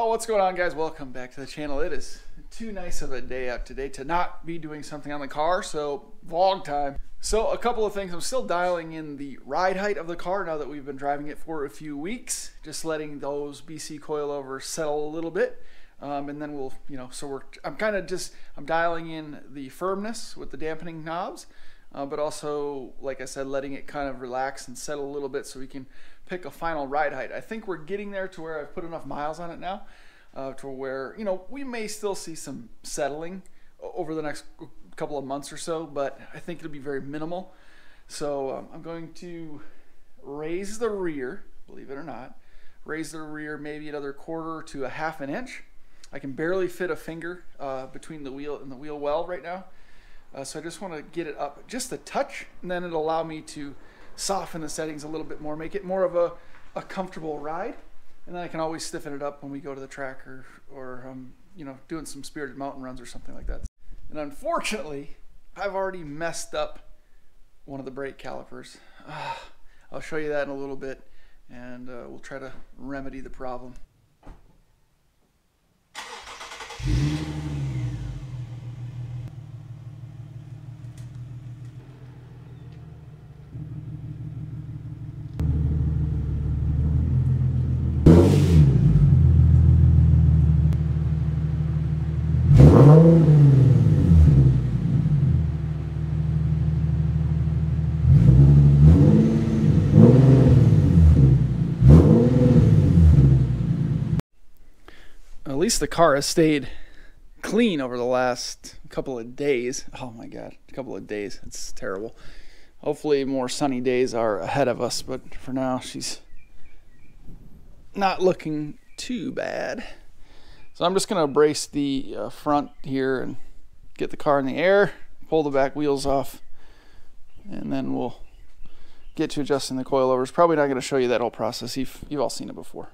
Well, what's going on, guys? Welcome back to the channel. It is too nice of a day out today to not be doing something on the car, so vlog time. So a couple of things. I'm still dialing in the ride height of the car now that we've been driving it for a few weeks, just letting those BC coilovers settle a little bit. And then we'll, I'm dialing in the firmness with the dampening knobs, but also, like I said, letting it kind of relax and settle a little bit so we can pick a final ride height. I think we're getting there to where I've put enough miles on it now to where, you know, we may still see some settling over the next couple of months or so, but I think it'll be very minimal. So I'm going to raise the rear, believe it or not, raise the rear maybe another quarter to a half an inch. I can barely fit a finger between the wheel and the wheel well right now. So I just want to get it up just a touch, and then it'll allow me to soften the settings a little bit more, make it more of a comfortable ride. And then I can always stiffen it up when we go to the track or you know, doing some spirited mountain runs or something like that. And unfortunately, I've already messed up one of the brake calipers. I'll show you that in a little bit, and we'll try to remedy the problem. At least the car has stayed clean over the last couple of days. Oh my god, a couple of days, it's terrible. Hopefully more sunny days are ahead of us, but for now she's not looking too bad. So I'm just gonna brace the front here and get the car in the air, pull the back wheels off, and then we'll get to adjusting the coilovers. Probably not gonna show you that whole process, you've all seen it before.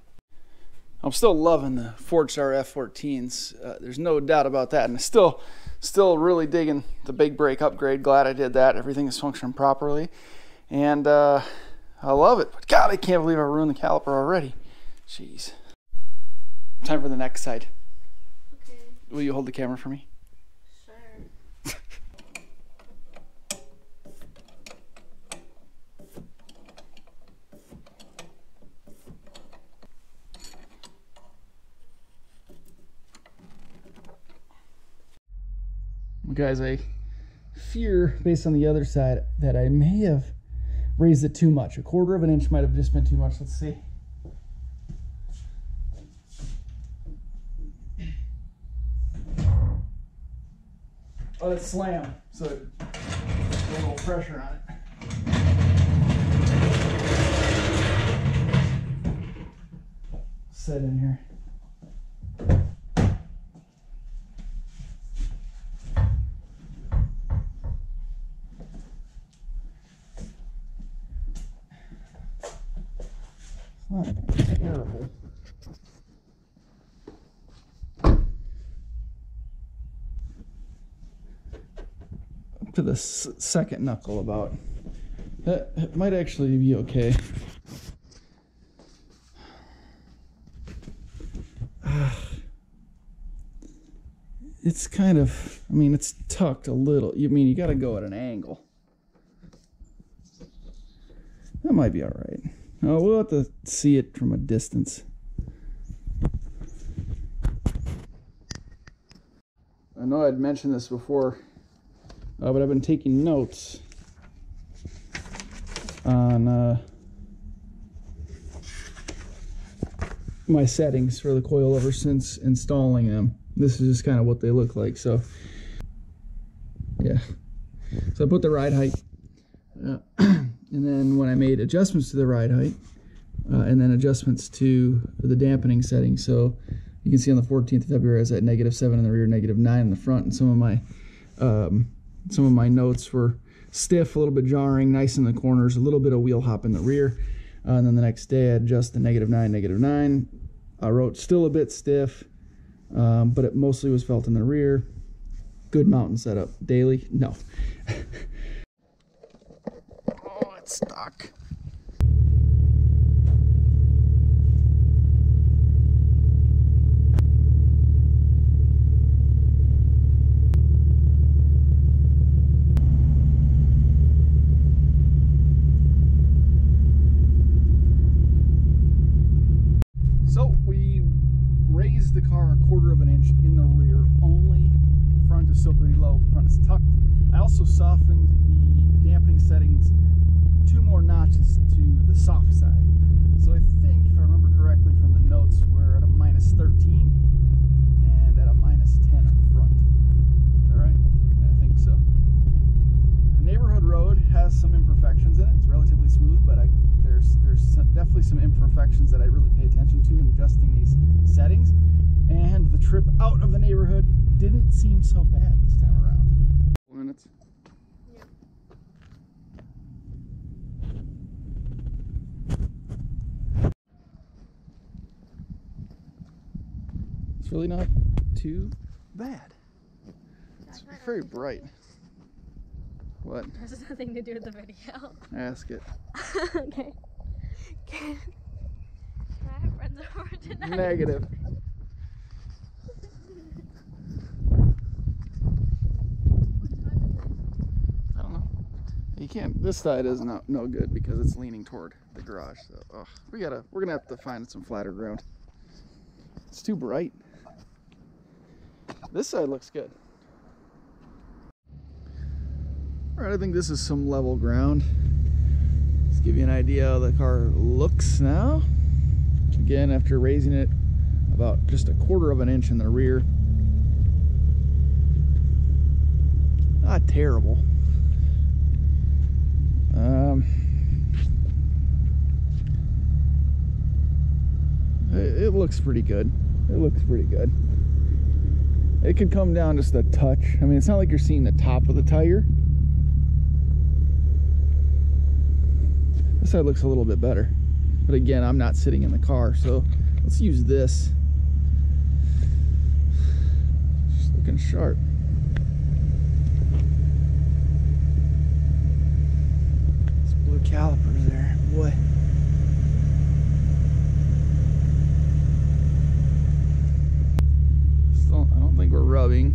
I'm still loving the forged RF-14s. There's no doubt about that. And still really digging the big brake upgrade. Glad I did that. Everything is functioning properly. And I love it. But God, I can't believe I ruined the caliper already. Jeez. Time for the next side. Okay. Will you hold the camera for me? Sure. Guys, I fear, based on the other side, that I may have raised it too much. A quarter of an inch might have just been too much. Let's see. Oh, it's slammed, so a little pressure on it. Set in here. Terrible. Up to the second knuckle about. That might actually be okay. It's kind of, I mean, it's tucked a little. I mean, you got to go at an angle. That might be all right. Oh, we'll have to see it from a distance. I know I'd mentioned this before, but I've been taking notes on my settings for the coilovers since installing them. This is just kind of what they look like. So, yeah. So I put the ride height. And then when I made adjustments to the ride height, and then adjustments to the dampening setting. So you can see on the 14th of February, I was at -7 in the rear, -9 in the front. And some of my notes were stiff, a little bit jarring, nice in the corners, a little bit of wheel hop in the rear. And then the next day, I adjusted to -9, -9. I wrote still a bit stiff, but it mostly was felt in the rear. Good mountain setup. Daily? No. Stuck. raise the car a quarter of an inch in the rear only. Front is still pretty low, front is tucked. I also softened the dampening settings 2 more notches to the soft side. So I think, if I remember correctly from the notes, we're at a minus 13 and at a minus 10 up front. Is that right? I think so. The neighborhood road has some imperfections in it. It's relatively smooth, but there's definitely some imperfections that I really pay attention to in adjusting these settings. And the trip out of the neighborhood didn't seem so bad this time around. 4 minutes. It's really not too bad. It's very bright. What? This has nothing to do with the video. Ask it. Okay. Can I have friends over tonight? Negative. I don't know. You can't. This side is not no good because it's leaning toward the garage. So we're gonna have to find some flatter ground. It's too bright. This side looks good. All right, I think this is some level ground. Let's give you an idea how the car looks now. Again, after raising it about just a quarter of an inch in the rear. Not terrible. It looks pretty good. It looks pretty good. It could come down just a touch. I mean, it's not like you're seeing the top of the tire. This side looks a little bit better. But again, I'm not sitting in the car, so let's use this. Just looking sharp. Those blue calipers there, boy. Still, I don't think we're rubbing.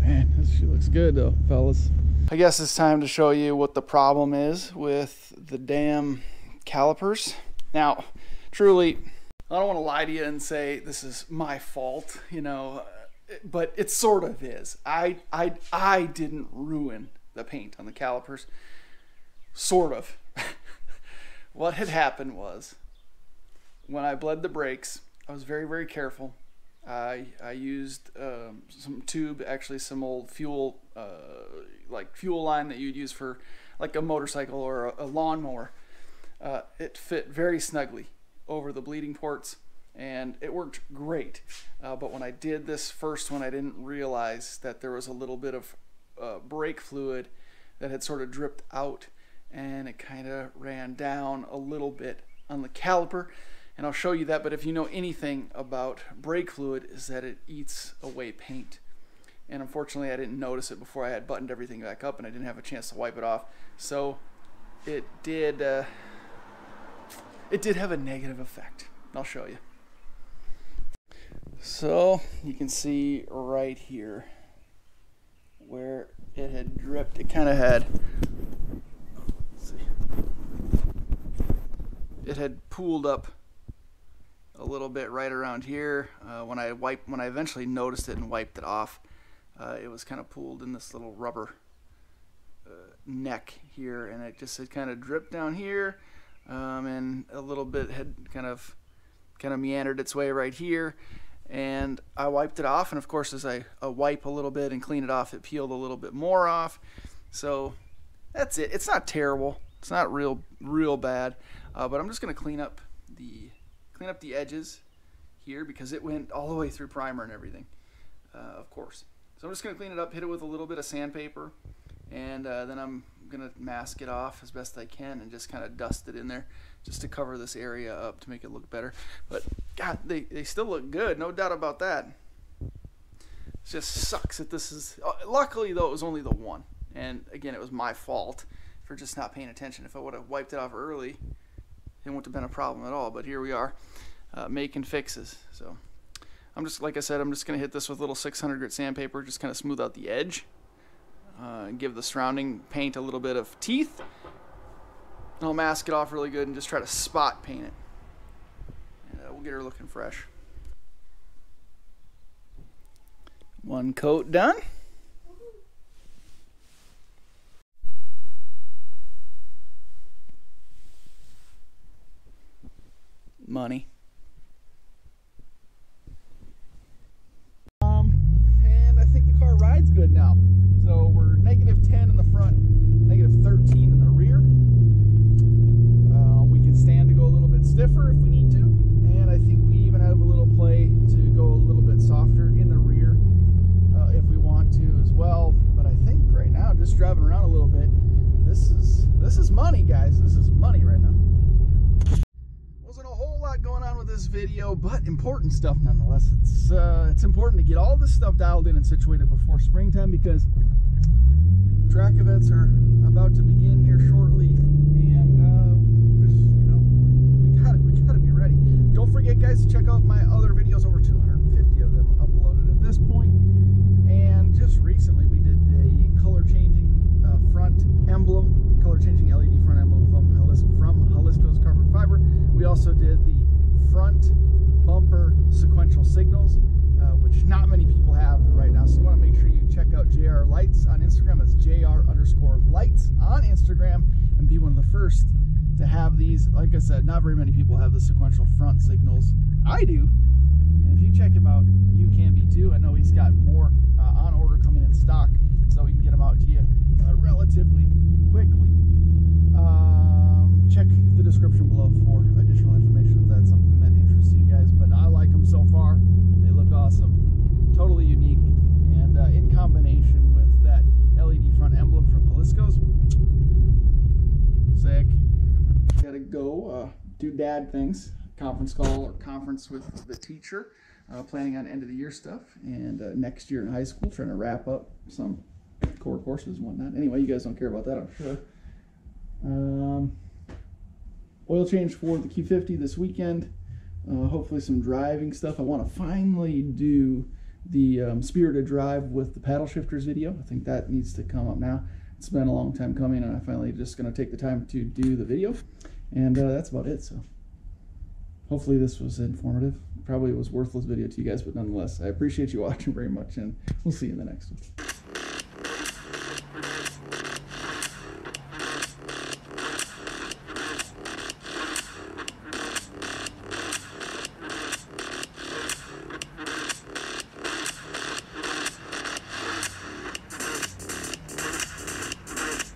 Man, this shit looks good though, fellas. I guess it's time to show you what the problem is with the damn calipers. Now, truly, I don't want to lie to you and say this is my fault, you know, but it sort of is. I didn't ruin the paint on the calipers, sort of. What had happened was, when I bled the brakes, I was very, very careful. I used some tube, actually some old fuel, like fuel line that you'd use for like a motorcycle or a lawnmower. It fit very snugly over the bleeding ports and it worked great. But when I did this first one, I didn't realize that there was a little bit of brake fluid that had sort of dripped out and it kind of ran down a little bit on the caliper. And I'll show you that, but if you know anything about brake fluid is that it eats away paint. And unfortunately I didn't notice it before I had buttoned everything back up and I didn't have a chance to wipe it off. So it did have a negative effect. I'll show you. So you can see right here where it had dripped, it kind of had, let's see, it had pooled up a little bit right around here. When I eventually noticed it and wiped it off, it was kind of pooled in this little rubber neck here, and it just had kind of dripped down here, and a little bit had kind of meandered its way right here. And I wiped it off, and of course, as I wipe a little bit and clean it off, it peeled a little bit more off. So that's it. It's not terrible. It's not real bad, but I'm just going to clean up the edges here because it went all the way through primer and everything, of course. So I'm just going to clean it up, hit it with a little bit of sandpaper, and then I'm going to mask it off as best I can and just kind of dust it in there just to cover this area up to make it look better. But God, they still look good, no doubt about that. It just sucks that this is, luckily though it was only the one, and again it was my fault for just not paying attention. If I would have wiped it off early, it wouldn't have been a problem at all, but here we are making fixes. So I'm just, like I said, I'm just going to hit this with a little 600 grit sandpaper, just kind of smooth out the edge, give the surrounding paint a little bit of teeth, and I'll mask it off really good and just try to spot paint it. We'll get her looking fresh. One coat done. Money. And I think the car rides good now. So we're -10 in the front, -13 in the rear. We can stand to go a little bit stiffer if we need to, and I think we even have a little play to go a little bit softer in the rear if we want to as well. But I think right now, just driving around a little bit, this is money, guys. This is money right now. Going on with this video, but important stuff nonetheless. It's important to get all this stuff dialed in and situated before springtime, because track events are about to begin here shortly, and just, you know, we gotta be ready. Don't forget, guys, to check out my other videos. Over 250 of them uploaded at this point, and just recently we did the color changing front emblem, color changing LED front emblem from Jalisco's Carbon Fiber. We also did the front bumper sequential signals, which not many people have right now, so you want to make sure you check out JR Lights on Instagram. That's JR_Lights on Instagram, and be one of the first to have these. Like I said, not very many people have the sequential front signals. I do, and if you check him out, you can be too. I know he's got more on order coming in stock, so we can get them out to you relatively quickly. Check the description below for additional information if that's something that interests you guys, but I like them so far. They look awesome, totally unique, and in combination with that LED front emblem from Jalisco's, sick. Gotta go do dad things, conference call or conference with the teacher, planning on end of the year stuff, and next year in high school, trying to wrap up some core courses and whatnot. Anyway, you guys don't care about that, I'm sure. Oil change for the Q50 this weekend, hopefully some driving stuff. I want to finally do the Spirit of Drive with the paddle shifters video. I think that needs to come up now. It's been a long time coming, and I finally just going to take the time to do the video, and that's about it. So hopefully this was informative. Probably was worthless video to you guys, but nonetheless, I appreciate you watching very much, and we'll see you in the next one.